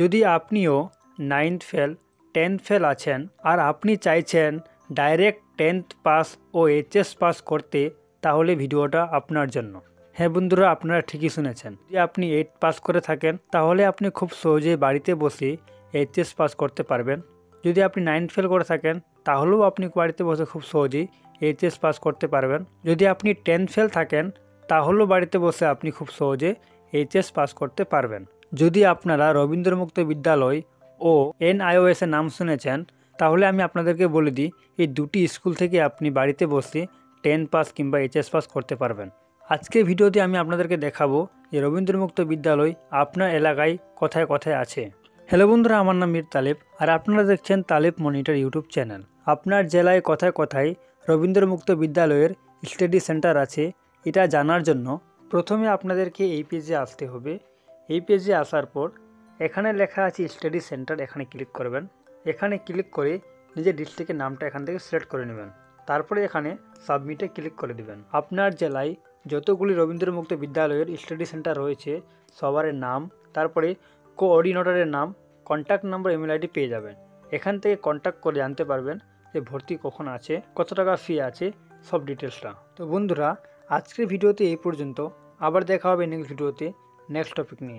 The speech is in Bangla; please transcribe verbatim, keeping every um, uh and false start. যদি আপনিও নাইন্থ ফেল টেন্থ ফেল আছেন আর আপনি চাইছেন ডাইরেক্ট টেন্থ পাস ও এইচএস পাস করতে, তাহলে ভিডিওটা আপনার জন্য। হ্যাঁ বন্ধুরা, আপনারা ঠিকই শুনেছেন। যদি আপনি এইট পাস করে থাকেন তাহলে আপনি খুব সহজেই বাড়িতে বসে এইচএস পাস করতে পারবেন। যদি আপনি নাইন্থ ফেল করে থাকেন তাহলেও আপনি বাড়িতে বসে খুব সহজেই এইচএস পাস করতে পারবেন। যদি আপনি টেন্থ ফেল থাকেন তাহলেও বাড়িতে বসে আপনি খুব সহজে এইচএস পাস করতে পারবেন। যদি আপনারা রবীন্দ্র মুক্ত বিদ্যালয় ও এন আই ও এস এর নাম শুনেছেন, তাহলে আমি আপনাদেরকে বলে দিই, এই দুটি স্কুল থেকে আপনি বাড়িতে বসে টেন পাস কিংবা এইচএস পাস করতে পারবেন। আজকের ভিডিওতে আমি আপনাদেরকে দেখাবো যে রবীন্দ্র মুক্ত বিদ্যালয় আপনার এলাকায় কোথায় কোথায় আছে। হ্যালো বন্ধুরা, আমার নাম মীর তালেব আর আপনারা দেখছেন তালেব মনিটর ইউটিউব চ্যানেল। আপনার জেলায় কোথায় কোথায় রবীন্দ্র মুক্ত বিদ্যালয়ের স্টাডি সেন্টার আছে, এটা জানার জন্য প্রথমে আপনাদেরকে এই পেজে আসতে হবে। এই পেজে আসার পর এখানে লেখা আছে স্টাডি সেন্টার, এখানে ক্লিক করবেন। এখানে ক্লিক করে নিজের ডিস্ট্রিক্টের নামটা এখান থেকে সিলেক্ট করে নেবেন, তারপরে এখানে সাবমিটে ক্লিক করে দেবেন। আপনার জেলায় যতগুলি রবীন্দ্র মুক্ত বিদ্যালয়ের স্টাডি সেন্টার রয়েছে সবার নাম, তারপরে কোঅর্ডিনেটরের নাম, কন্ট্যাক্ট নাম্বার, ইমেল আইডি পেয়ে যাবেন। এখান থেকে কন্ট্যাক্ট করে জানতে পারবেন যে ভর্তি কখন আছে, কত টাকা ফি আছে, সব ডিটেলসটা। তো বন্ধুরা, আজকের ভিডিওতে এই পর্যন্ত। আবার দেখা হবে নেক্সট ভিডিওতে নেক্সট টপিক নিয়ে।